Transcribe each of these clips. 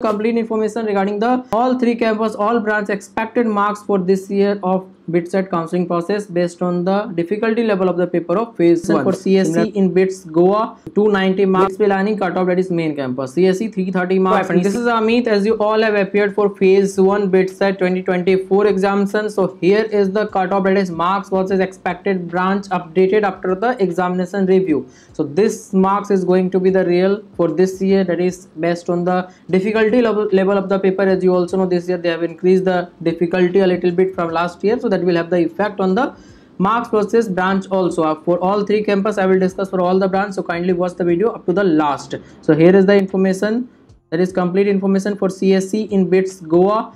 Complete information regarding the all three campus, all branch expected marks for this year of BITSAT counseling process based on the difficulty level of the paper of phase 1. For CSE in BITS Goa 290 marks, BITS Pilani cutoff, that is main campus, CSE 330 marks. And this is Amit, as you all have appeared for phase 1 BITSAT 2024 examination. So here is the cutoff, that is marks versus expected branch updated after the examination review. So this marks is going to be the real for this year, that is based on the difficulty level of the paper. As you also know, this year they have increased the difficulty a little bit from last year, so that will have the effect on the marks versus branch also for all three campus. I will discuss for all the branch, so kindly watch the video up to the last. So here is the information, that is complete information for CSE in BITS Goa.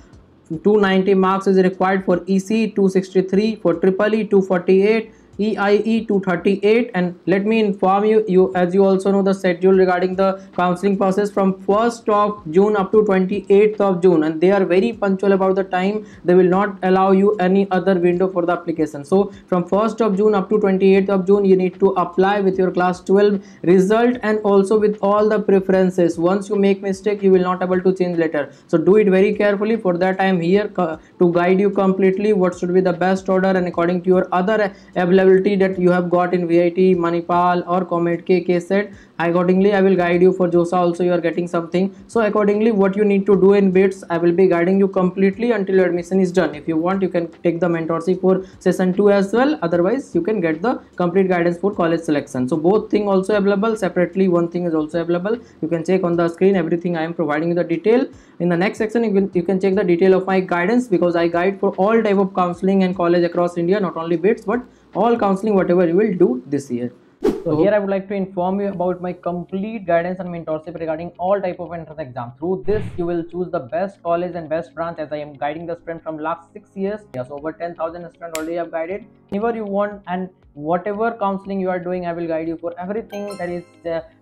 290 marks is required for EC, 263 for EEE, 248 EIE, 238. And let me inform you, as you also know, the schedule regarding the counseling process from 1st of June up to 28th of June, and they are very punctual about the time. They will not allow you any other window for the application. So from 1st of June up to 28th of June you need to apply with your class 12 result and also with all the preferences. Once you make mistake, you will not able to change later, so do it very carefully. For that I am here to guide you completely what should be the best order and according to your other available that you have got in VIT, Manipal or COMEDK, KSET. Accordingly I will guide you. For JOSA also you are getting something, so accordingly what you need to do in BITS, I will be guiding you completely until your admission is done. If you want, you can take the mentorship for session 2 as well, otherwise you can get the complete guidance for college selection. So both thing also available separately, one thing is also available. You can check on the screen everything. I am providing you the detail. In the next section you can check the detail of my guidance, because I guide for all type of counseling and college across India, not only BITS but all counseling whatever you will do this year. So here I would like to inform you about my complete guidance and mentorship regarding all type of entrance exam. Through this you will choose the best college and best branch, as I am guiding the student from last 6 years. Yes, over 10,000 students already have guided. Whenever you want and whatever counseling you are doing, I will guide you for everything, that is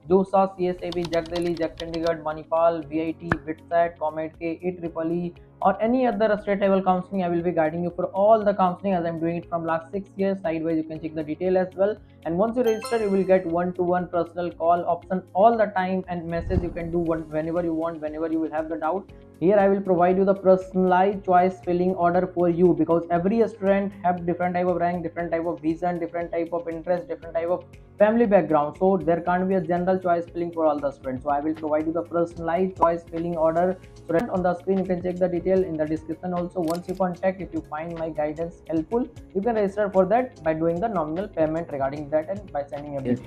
JOSA, CSAB, JACK Delhi, JACK Chandigarh, Manipal, VIT, BITSAT, COMEDK, EEE or any other state level counseling. I will be guiding you for all the counseling, as I am doing it from last 6 years. Sideways you can check the detail as well. And once you register, you will get one-to-one personal call option all the time, and message you can do whenever you want, whenever you will have the doubt. Here I will provide you the personalized choice filling order for you, because every student have different type of rank, different type of vision, different type of interest, different type of family background. So there can't be a general choice filling for all the students. So I will provide you the personalized choice filling order. Friend, on the screen you can check the detail in the description also. Once you contact, if you find my guidance helpful, you can register for that by doing the nominal payment regarding that and by sending your details.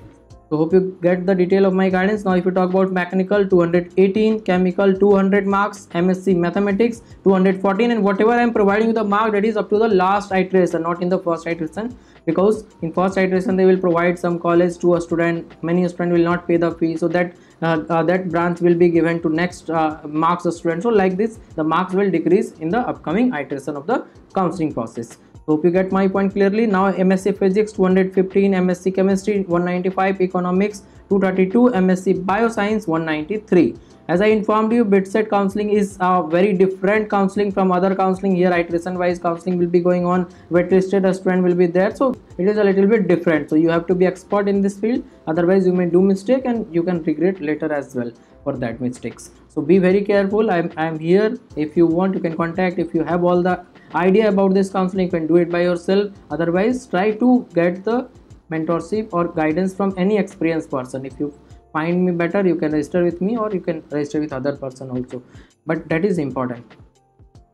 So hope you get the detail of my guidance. Now if you talk about mechanical 218, chemical 200 marks, MSc mathematics 214, and whatever I am providing you the mark, that is up to the last iteration, not in the first iteration, because in first iteration they will provide some college to a student, many student will not pay the fee, so that that branch will be given to next marks of student. So like this the marks will decrease in the upcoming iteration of the counseling process. Hope you get my point clearly. Now MSc Physics 215, MSc Chemistry 195, Economics 232, MSc Bioscience 193. As I informed you, BITSAT counseling is a very different counseling from other counseling. Here iteration wise counseling will be going on, waitlisted a student will be there, so it is a little bit different. So you have to be expert in this field, otherwise you may do mistake and you can regret later as well for that mistakes. So be very careful. I am here. If you want, you can contact. If you have all the idea about this counseling, you can do it by yourself, otherwise try to get the mentorship or guidance from any experienced person. If you find me better, you can register with me or you can register with other person also, but that is important.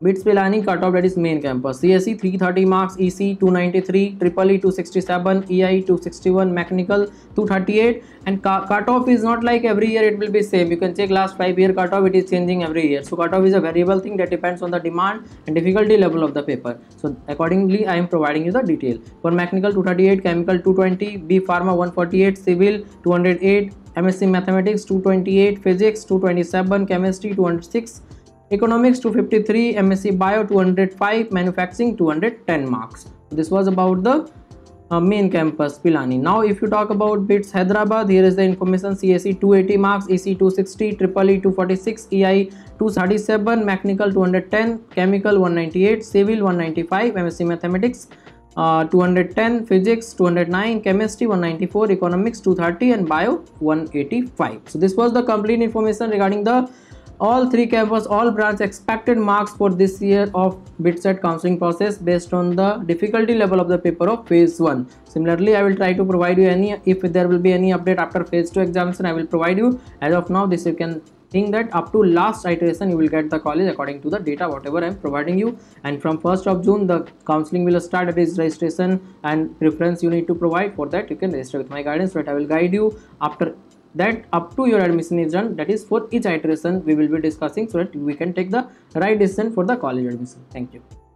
BITS Pilani cutoff, that is main campus, CSE 330 marks, EC 293, EEE 267, EIE 261, mechanical 238. And cutoff is not like every year it will be same. You can check last 5 year cutoff, it is changing every year. So cutoff is a variable thing that depends on the demand and difficulty level of the paper. So accordingly I am providing you the detail. For mechanical 238, chemical 220, B Pharma 148, civil 208, MSc mathematics 228, physics 227, chemistry 206, economics 253, MSc bio 205, manufacturing 210 marks. This was about the main campus Pilani. Now if you talk about BITS Hyderabad, here is the information. CSE 280 marks, EC 260, EEE 246, EIE 237, mechanical 210, chemical 198, civil 195, MSc mathematics 210, physics 209, chemistry 194, economics 230 and bio 185. So this was the complete information regarding the all three campus, all branch expected marks for this year of BITSAT counseling process based on the difficulty level of the paper of phase 1. Similarly, I will try to provide you any, if there will be any update after phase 2 examination, I will provide you. As of now, this you can think that up to last iteration you will get the college according to the data whatever I am providing you, and from 1st of June the counseling will start. It is registration and preference you need to provide. For that you can register with my guidance, but I will guide you after that up to your admission is done. That is for each iteration we will be discussing so that we can take the right decision for the college admission. Thank you.